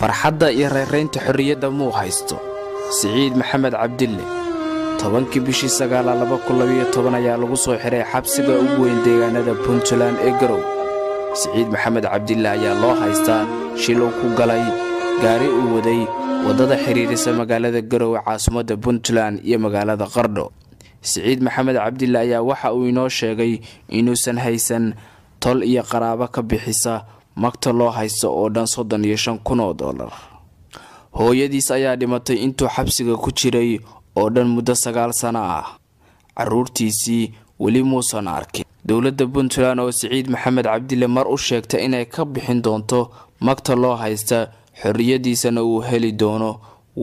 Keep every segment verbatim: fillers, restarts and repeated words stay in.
فرحدة يريرين تحرية دمو هايستو سعيد محمد عبدالله طبان كبشي ساقالا لباكولوية طبان يالغو صوحري حبسيقا اوين ديغانا دا بونتولان اقرو سعيد محمد عبدالله يالو هايستا شيلوكو غلاي غاري اوودي ودادا حريريسا مقالا دا قرو عاصمة دا بونتولان يا مقالا دا قردو سعيد محمد عبدالله يا وحا اوينو شاقاي انو سان هايسان طول ايا قرابا كبحيسا مقتل لو هايسو او دان صدن يشان كنو دولار هو يديس ايا ديماتي انتو حبسيقا كوشيري او دان مدى ساقال سانا عرور تيسي ولي موسان عاركي دولة دا بونتولان او سعيد محمد عبدالله مرقو شاكتا انا كبحين دونتو مقتل لو هايستا حرية ديسان او هالي دونو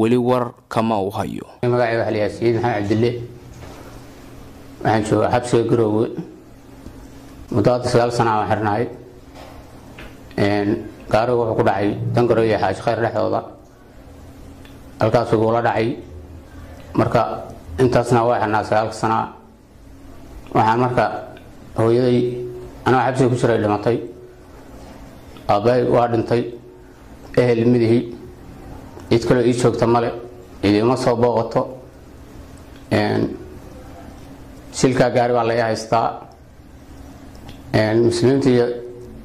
ولي ور كما او هايو مقاعي وحليها سعيد محمد عبدالله waxaan joogaa xabsiga Garowe muddo sagaal sano ah xirnaay een Garowe wuxuu ku dhacay tan Garowe iyo Xaaji Khayr dhexdooda halkaas uu la dhacay marka intaasna waa xirnaa sagaal sano waxaan marka hooyaday anaa xabsiga ku jiray dhimatay aabbahay waa dhintay ehel midii cid kale ii joogta male idima soo booqato een silka gaari waa la haystaa een muslimiinta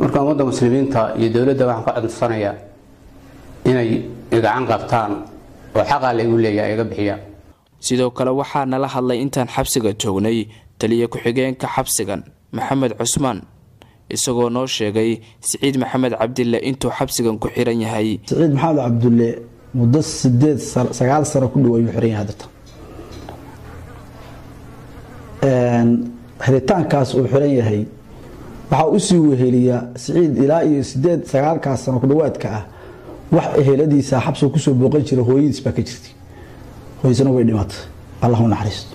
marka ummadda muslimiinta iyo dawladda waxaan ka codsanayaa inay gacan qabtaan oo xaqaa lagu leeyahay iga bixiya sidoo kale waxaa nala hadlay intaan xabsiga joognay taliya ku xigeenka xabsigan maxamed cusmaan isagoo noo sheegay siciid maxamed cabdille intuu xabsigan ku xiran yahay siciid maxamed cabdille muddo sideed sagaal sano ku dhaweeyay xiran yahay dadta een هريتان كاس وحرية هاي وحاوسيو هيليا سعيد إلى سداد سجار كاس أنا كدوات كا وح هيلادي سحب سوكسو بقية هويس بكتشتي هويسنا ويدمات الله نحرسته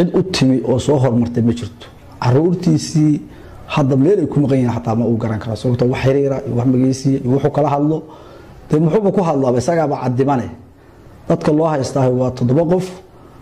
إن أتمي أصهر مرتبة شرط عرورتي سي حد بليل يكون غين حتى ما أوجران كاس وقت وحريرة وحمجيسي يروحوا كله الله تمحبوا كله الله بس أجا بعد دمانه تذكر الله يستهوى تضبقف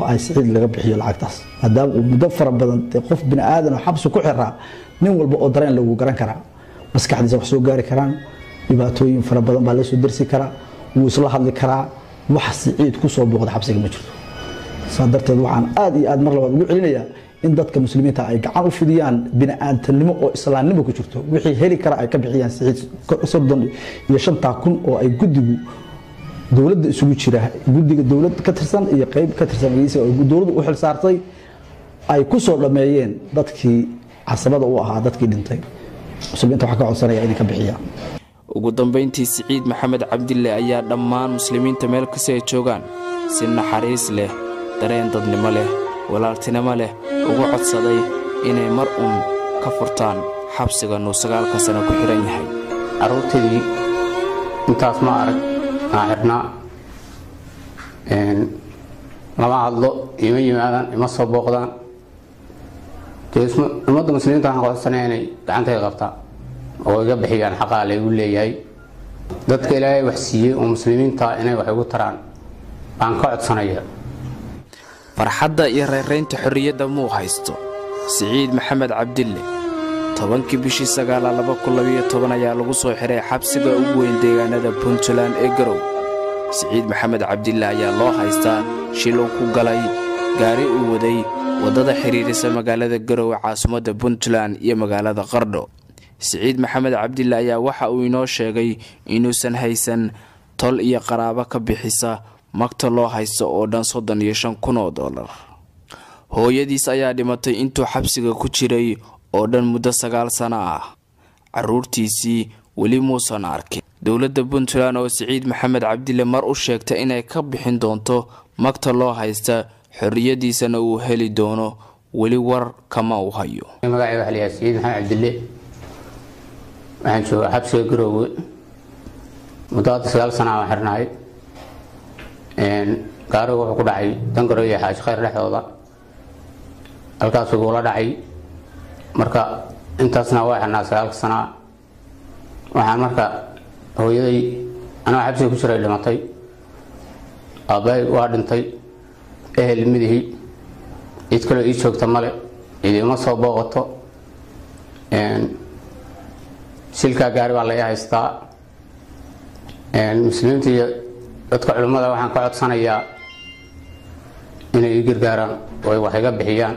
وأسعد لرب حي العكس هذا مدفر بدن تقف بن آدم وحبسه كحرة نقول بقدرين لو جران كرا بس كحد زوج سو جاري كران يباتوين فربدن بالاسود درسي كرا وصلها لكرا وحسعيد كسر بقد حبسه مجرد صدرت عن آدي آد مرة بقول لنا إن ضد كمسلمين تعيق عارف ديان بن آدم تلمق وإسلام نبكي شفته وحي هلي كرا كبعيان سعيد صدق يشن تكون أو يجدبو دولة سويتشرة جودي الدولة كترسان يقيب كترسان رئيسي والدولة وحل سارتي أي كسر لمايين ضدكي عصابات وها ضدكي دنتي مسلمين حكوا عن صنايع يعني كبحية وقدام بنتي سعيد محمد عبد الله أيها دمان مسلمين تملك سيتشوغان سن حريص له درين ضد ماله ولا ارتنا ماله وقعد صدي إنه مرء كفرتان حبس جنو سجال كسنة كحرين حي أروتي لي متاس ما أرد أنا إن لما عضو يوم يوم هذا يمسوا بوقدا تيسم المدة مسلمين تاعنا قاعد سنيني تاعنا تغطى أو يجب حي عن حقا لي يقول لي جاي ضد كلاي وحسية ومسلمين تاعنا وحيقول تران عن قاعد سنية فرحادة يريرين تحرية دمو هايستو سعيد محمد عبدالله tobankii bishii sagaal iyo labaatan ayaa lagu soo xiray xabsiga ugu weyn deegaanada Puntland ee Garow. Siciid Maxamed Cabdilaahi ayaa loo haystaa shil uu ku galay gaari uu waday wadada xiriirisa magaalada Garow caasimadda Puntland iyo magaalada Qardho. Siciid Maxamed Cabdilaahi ayaa waxa uu inoo sheegay inuusan haysan tol iyo qaraabo ka bixisa magta loo haysto oo dhan soddon iyo shan kun oo dollar. Hooyadiis ayaa dhimatay intuu xabsiga ku jiray oo dhan muddo sagaal sano ah. Caruurtiisii wali muusan arkin. Dowladda Puntland oo Siciid Maxamed Cabdilaahi mar u sheegtay inay ka bixin doonto magta loo haysta xorriyadiisana uu heli doono wali war kama u hayo. Magacayga waxa la yahay Siciid Maxamed Cabdilaahi. Waxaan joogaa xabsiga Garowe muddo sagaal sano ah xirnaay. Een gaarigu wuxuu ku dhacay tan Garowe iyo Xaaji Khayr dhexdooda. Halkaas uu la dhacay marka intaasna waa xanaas sagaal sano waxaan marka hooyaday ana xabsiga ku jiray dhimatay abay waa dhintay ehel midii cid kale ii joogta male idima soo booqato een silka gaari baa la haystaa een muslimiinta dadka culimada waxaan ka codsanayaa inay gargaaraan oo wax iga bixiyaan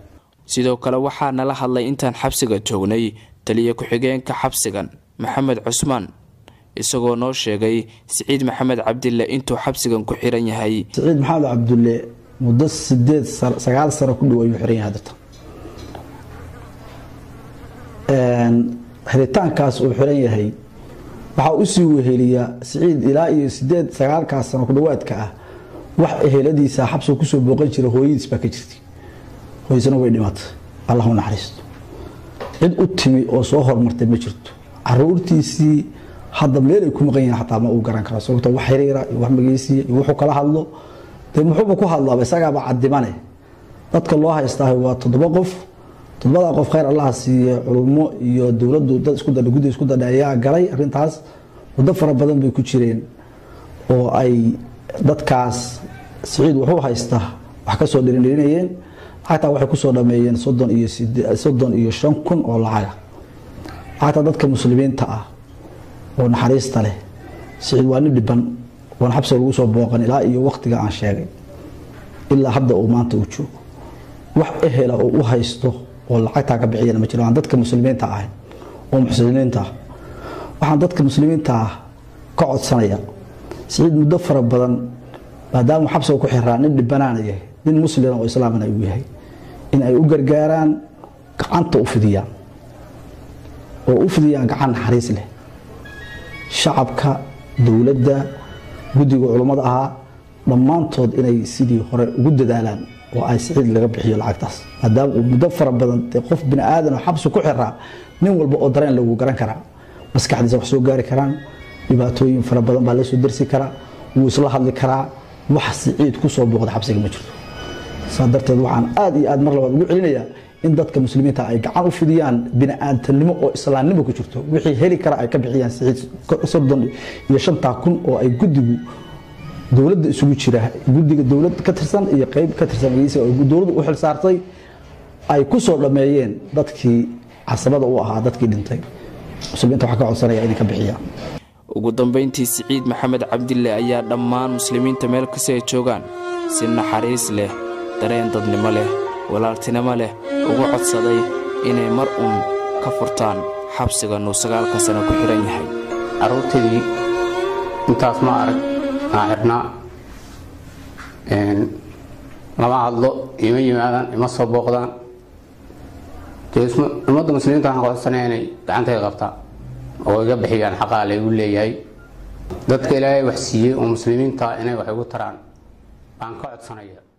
sidoo kale waxa nala hadlay intaan xabsiga joognay taliye ku xigeenka xabsigan Maxamed Cusman isagoo noo sheegay Siciid Maxamed Cabdilaahi intuu xabsigan ku xiran yahay. Siciid Maxamed Cabdilaahi muddo siddeed sagaal sano ku dhaw ayuu xiran yahay hadda. Een xiritaankaas uu xiran yahay waxa uu sii weheliyaa Siciid ilaa iyo siddeed sagaal sano ku dhawaadka ah wax eheladiisa xabsiga ku soo booqan jiray hooyadiis ba ka jirtay. ويسنا ويدمات الله هو نحرست عد أتمي أو صهر مرتب مجرد عرورتي سي حد مليل يكون غينا حتى ما أوجران كراسو تو حريرة يوهم بجيسي يوحو كله الله تم حبك الله بس أجا بعد منه تذكر الله يستهوى تضبقف تضبقف خير الله سي علماء يدولد دولد سكود الجود سكود الدعية جري رنتاز ودفر بدن بكتيرين أو أي دتكاس سعيد وحوها يسته وحكسوا درين درينين حتى waxay ku soo dhameeyeen soddon iyo shan kun oo lacag ah hata dadka muslimiinta ah oo naxariista leh Siciid waa nib dhiban waan xabsiga ugu soo booqan ilaa iyo waqtiga aan sheegay ilaa hadda uu maanta u joogo wax ehela oo u haysto oo lacagta ka bixiyeen ma jiraan dadka muslimiinta ah oo muslimiinta waxaan dadka muslimiinta ah ka codsanaya Siciid muddo fara badan maadaama xabsiga ku xiraan nib dhibanaanaya nin muslim oo islaamana uu yahay in ay u gargaaraan gacanta u fidiyaan oo u fidiyaan gacan xariis leh shacabka dawladda gudiga culimada ah dhamaantood inay sidii hore ugu dadaalaan oo ay Siciid laga bixiyo lacagtaas maadaama uu muddo fara badan qof bin aadan oo xabsi ku xiraa nin walba oo dareen lagu garan kara maskaxdiisa wax soo gaari karaan dhibaatooyin fara badan baa la soo dirsi kara uu isla hadli kara wax Siciid ku soo booqday xabsiga ma jirto صدرت وعن آدي آد مرة وقولنا إن ضدك مسلمين تعيق عارف فيديان بين أن تنمو إسلام نمو كشرته وحي هلي كرأي كبعيان سعيد صدق يشان تكون أو أي جدّه دولة سويتشرها جدّه دولة كترسان يقيب كترسان يسي أو دولة وحل سارتي أي كسر لمايين ضدك عصبات أو عادتك دنتين مسلمين تحقق عصري يعني كبعيان وقدم بينتي سعيد محمد عبدالله أياد دمان مسلمين تميل كسي تشوغان سن حريص له dareen dadnimo leh walaaltinimo leh ugu codsaday inay mar uun ka furtaan xabsiga uu sagaal sano ku xiran yahay aroortii intaas ma arag aarna een laba hadlo iyo yimaadaan ima soo booqdaan jeesma ummadda muslimiinta aan qodsanay inay gacantayda qabtaan oo iga bixiyaan xaqaa leh uu leeyahay dadka Ilaahay wax siiyay oo muslimiinta inay wax ugu taraan baan ka codsanayaa